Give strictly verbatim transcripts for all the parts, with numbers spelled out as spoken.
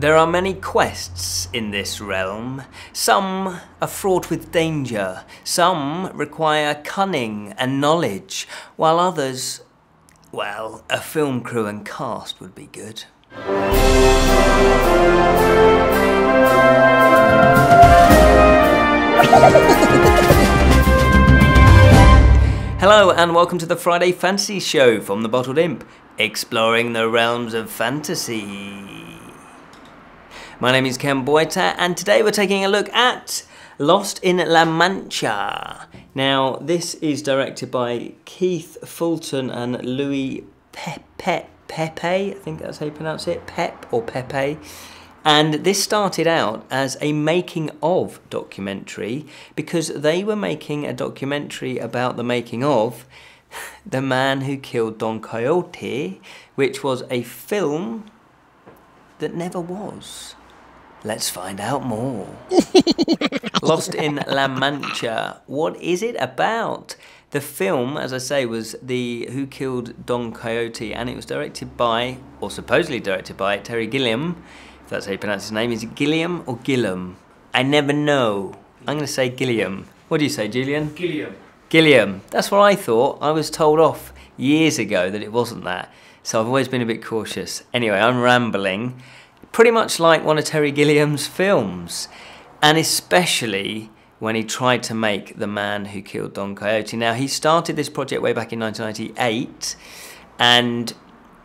There are many quests in this realm. Some are fraught with danger, some require cunning and knowledge, while others, well, a film crew and cast would be good. Hello and welcome to the Friday Fantasy Show from The Bottled Imp, exploring the realms of fantasy. My name is Ken Boyter, and today we're taking a look at Lost in La Mancha. Now, this is directed by Keith Fulton and Louis Pepe, Pepe, I think that's how you pronounce it, Pep or Pepe. And this started out as a making of documentary because they were making a documentary about the making of The Man Who Killed Don Quixote, which was a film that never was. Let's find out more. Lost in La Mancha. What is it about? The film, as I say, was the Who Killed Don Quixote, and it was directed by, or supposedly directed by, Terry Gilliam. If that's how you pronounce his name. Is it Gilliam or Gilliam? I never know. I'm going to say Gilliam. What do you say, Julian? Gilliam. Gilliam. That's what I thought. I was told off years ago that it wasn't that. So I've always been a bit cautious. Anyway, I'm rambling. Pretty much like one of Terry Gilliam's films, and especially when he tried to make The Man Who Killed Don Quixote. Now, he started this project way back in nineteen ninety-eight, and,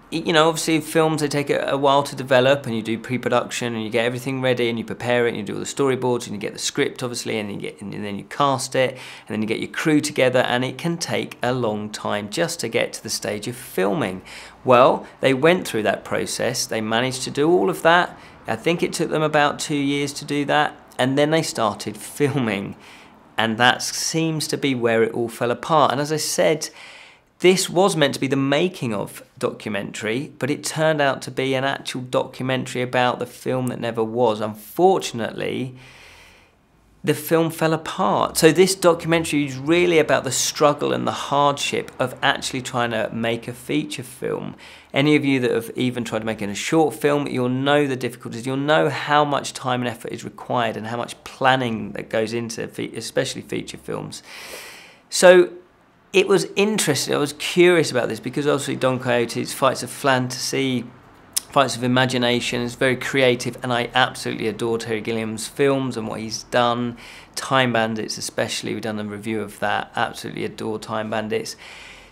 you know, obviously films, they take a while to develop, and you do pre-production, and you get everything ready, and you prepare it, and you do all the storyboards, and you get the script, obviously, and, you get, and then you cast it, and then you get your crew together, and it can take a long time just to get to the stage of filming. Well, they went through that process, they managed to do all of that. I think it took them about two years to do that, and then they started filming. And that seems to be where it all fell apart. And as I said, this was meant to be the making of documentary, but it turned out to be an actual documentary about the film that never was. Unfortunately, the film fell apart. So this documentary is really about the struggle and the hardship of actually trying to make a feature film. Any of you that have even tried making a short film, you'll know the difficulties. You'll know how much time and effort is required and how much planning that goes into fe- especially feature films. So it was interesting. I was curious about this because obviously Don Quixote's fights of fantasy, fights of imagination, is very creative, and I absolutely adore Terry Gilliam's films and what he's done. Time Bandits especially, we've done a review of that, absolutely adore Time Bandits.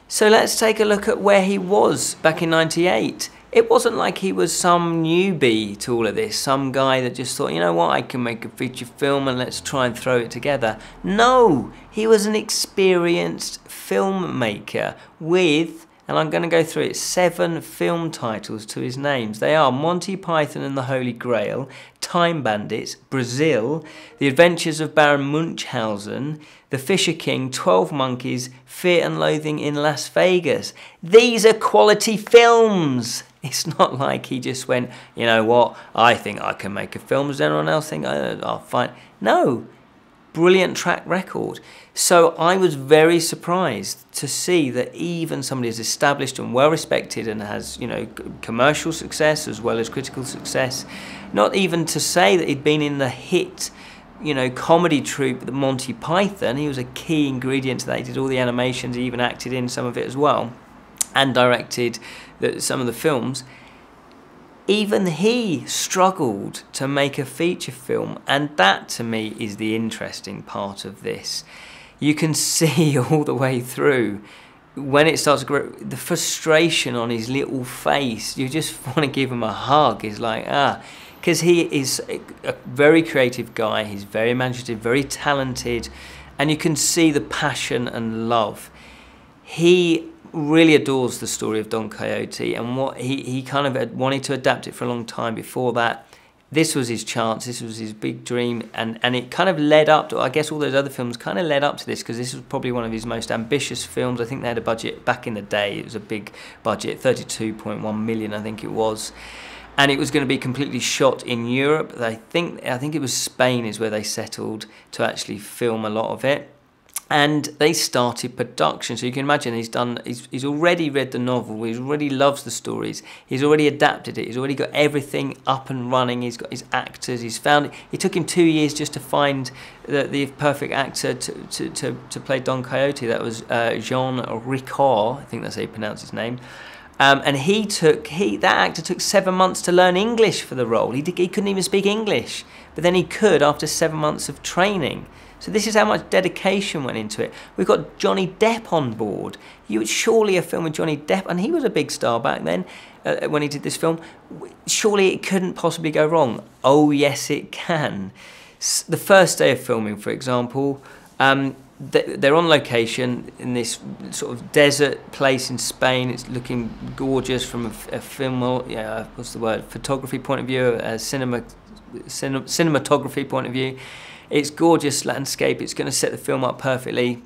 So let's take a look at where he was back in ninety-eight. It wasn't like he was some newbie to all of this, some guy that just thought, you know what, I can make a feature film and let's try and throw it together. No, he was an experienced filmmaker with, and I'm going to go through it, seven film titles to his names. They are Monty Python and the Holy Grail, Time Bandits, Brazil, The Adventures of Baron Munchausen, The Fisher King, Twelve Monkeys, Fear and Loathing in Las Vegas. These are quality films. It's not like he just went, you know what, I think I can make a film. Does anyone else think oh, I'll find? No. Brilliant track record. So I was very surprised to see that even somebody as established and well respected and has, you know, commercial success as well as critical success, not even to say that he'd been in the hit, you know, comedy troupe the Monty Python. He was a key ingredient to that. He did all the animations, he even acted in some of it as well, and directed the, some of the films. Even he struggled to make a feature film, and that to me is the interesting part of this. You can see all the way through when it starts to grow, the frustration on his little face. You just want to give him a hug. It's like, ah, because he is a very creative guy, he's very imaginative, very talented, and you can see the passion and love. He really adores the story of Don Quixote, and what he, he kind of had wanted to adapt it for a long time before that. This was his chance, this was his big dream, and, and it kind of led up to, I guess all those other films kind of led up to this, because this was probably one of his most ambitious films. I think they had a budget back in the day, it was a big budget, thirty-two point one million I think it was. And it was going to be completely shot in Europe. I think, I think it was Spain is where they settled to actually film a lot of it. And they started production. So you can imagine he's done, he's, he's already read the novel, he already loves the stories, he's already adapted it, he's already got everything up and running, he's got his actors, he's found it. It took him two years just to find the, the perfect actor to, to, to, to play Don Quixote. That was uh, Jean Rochefort, I think that's how you pronounce his name. Um, and he took, he, that actor took seven months to learn English for the role. He, did, he couldn't even speak English, but then he could after seven months of training. So this is how much dedication went into it. We've got Johnny Depp on board. You would surely a film with Johnny Depp, and he was a big star back then uh, when he did this film. Surely it couldn't possibly go wrong. Oh yes, it can. S the first day of filming, for example, um, they're on location in this sort of desert place in Spain. It's looking gorgeous from a, a film, yeah, what's the word? Photography point of view, a cinema, cin cinematography point of view. It's gorgeous landscape, it's gonna set the film up perfectly.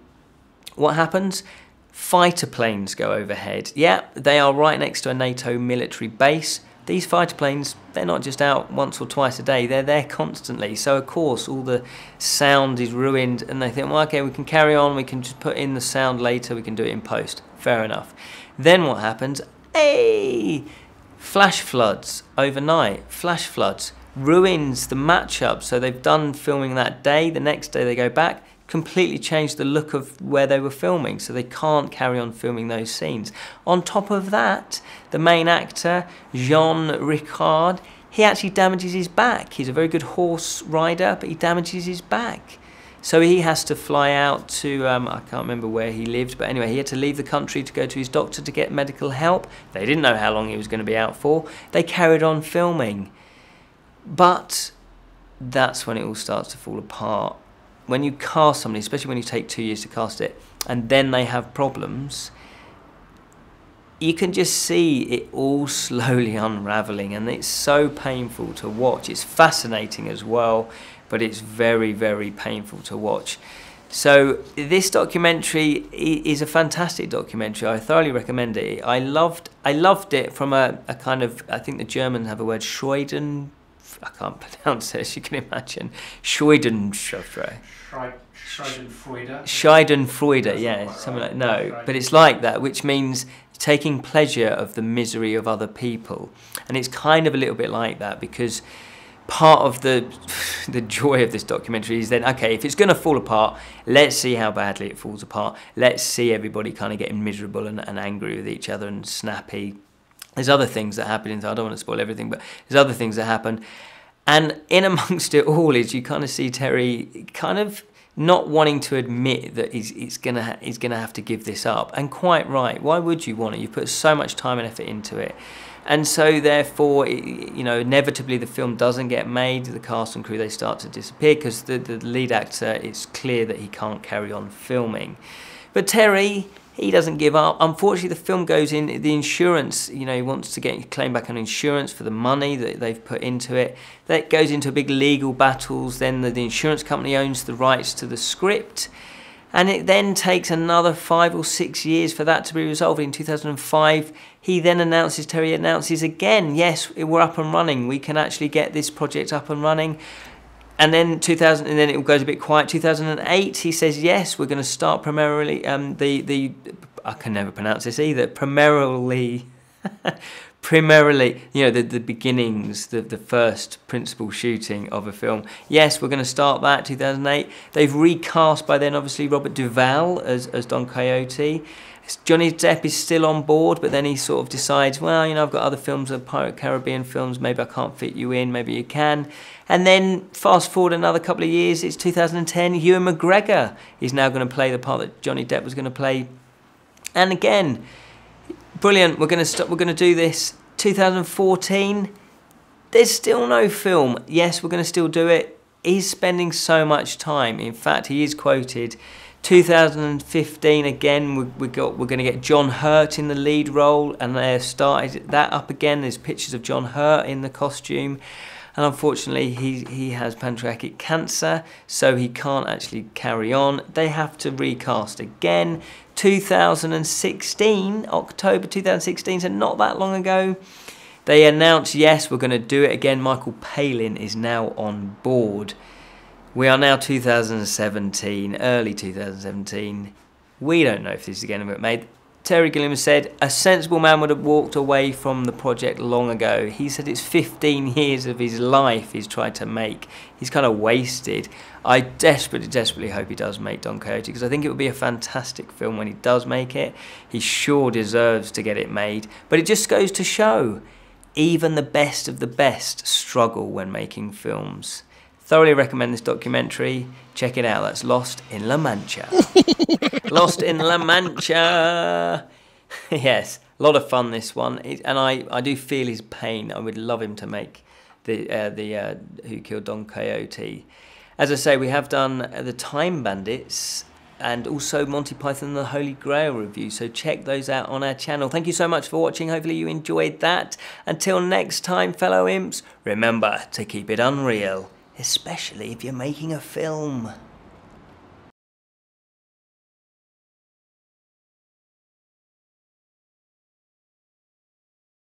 What happens? Fighter planes go overhead. Yeah, they are right next to a NATO military base. These fighter planes, they're not just out once or twice a day, they're there constantly. So of course, all the sound is ruined and they think, well, okay, we can carry on, we can just put in the sound later, we can do it in post, fair enough. Then what happens? Hey! Flash floods overnight, flash floods. Ruins the matchup. So they've done filming that day, the next day they go back, completely changed the look of where they were filming, so they can't carry on filming those scenes. On top of that, the main actor, Jean Rochefort, he actually damages his back. He's a very good horse rider, but he damages his back. So he has to fly out to, um, I can't remember where he lived, but anyway, he had to leave the country to go to his doctor to get medical help. They didn't know how long he was going to be out for. They carried on filming. But that's when it all starts to fall apart. When you cast somebody, especially when you take two years to cast it, and then they have problems, you can just see it all slowly unraveling, and it's so painful to watch. It's fascinating as well, but it's very, very painful to watch. So this documentary is a fantastic documentary. I thoroughly recommend it. I loved, I loved it from a, a kind of, I think the Germans have a word, Schadenfreude. I can't pronounce it, as you can imagine. Schadenfreude. Schadenfreude. Schadenfreude, yeah, something like, no, but it's like that, which means taking pleasure of the misery of other people. And it's kind of a little bit like that, because part of the, the joy of this documentary is then, okay, if it's going to fall apart, let's see how badly it falls apart. Let's see everybody kind of getting miserable and, and angry with each other and snappy. There's other things that happen, I don't want to spoil everything, but there's other things that happen. And in amongst it all is you kind of see Terry kind of not wanting to admit that he's, he's going to he's gonna have to give this up. And quite right, why would you want it? You put so much time and effort into it. And so therefore, you know, inevitably the film doesn't get made, the cast and crew, they start to disappear because the, the lead actor, it's clear that he can't carry on filming. But Terry, he doesn't give up. Unfortunately, the film goes in, the insurance, you know, he wants to get claim back on insurance for the money that they've put into it. That goes into big legal battles. Then the, the insurance company owns the rights to the script. And it then takes another five or six years for that to be resolved. In two thousand five, he then announces, Terry announces again, yes, we're up and running. We can actually get this project up and running. And then two thousand, and then it goes a bit quiet. two thousand eight, he says yes, we're going to start primarily um, the the I can never pronounce this either. Primarily, primarily, you know, the the beginnings, the the first principal shooting of a film. Yes, we're going to start that. two thousand eight. They've recast by then, obviously, Robert Duvall as as Don Quixote. Johnny Depp is still on board, but then he sort of decides, well, you know, I've got other films, of Pirate Caribbean films, maybe I can't fit you in, maybe you can. And then fast forward another couple of years, it's two thousand ten, Ewan McGregor is now going to play the part that Johnny Depp was going to play. And again, brilliant, we're going to stop, we're going to do this. two thousand fourteen, there's still no film. Yes, we're going to still do it. He's spending so much time. In fact, he is quoted, two thousand fifteen, again, we, we got, we're going to get John Hurt in the lead role, and they started that up again. There's pictures of John Hurt in the costume, and unfortunately, he, he has pancreatic cancer, so he can't actually carry on. They have to recast again. two thousand sixteen, October two thousand sixteen, so not that long ago, they announced, yes, we're going to do it again. Michael Palin is now on board. We are now two thousand seventeen, early two thousand seventeen. We don't know if this is going to get made. Terry Gilliam said, a sensible man would have walked away from the project long ago. He said it's fifteen years of his life he's tried to make. He's kind of wasted. I desperately, desperately hope he does make Don Quixote, because I think it would be a fantastic film when he does make it. He sure deserves to get it made. But it just goes to show, even the best of the best struggle when making films. Thoroughly recommend this documentary. Check it out. That's Lost in La Mancha. Lost in La Mancha. Yes, a lot of fun, this one. It, and I, I do feel his pain. I would love him to make the uh, the uh, Who Killed Don Quixote. As I say, we have done the Time Bandits and also Monty Python and the Holy Grail review. So check those out on our channel. Thank you so much for watching. Hopefully you enjoyed that. Until next time, fellow imps, remember to keep it unreal. Especially if you're making a film.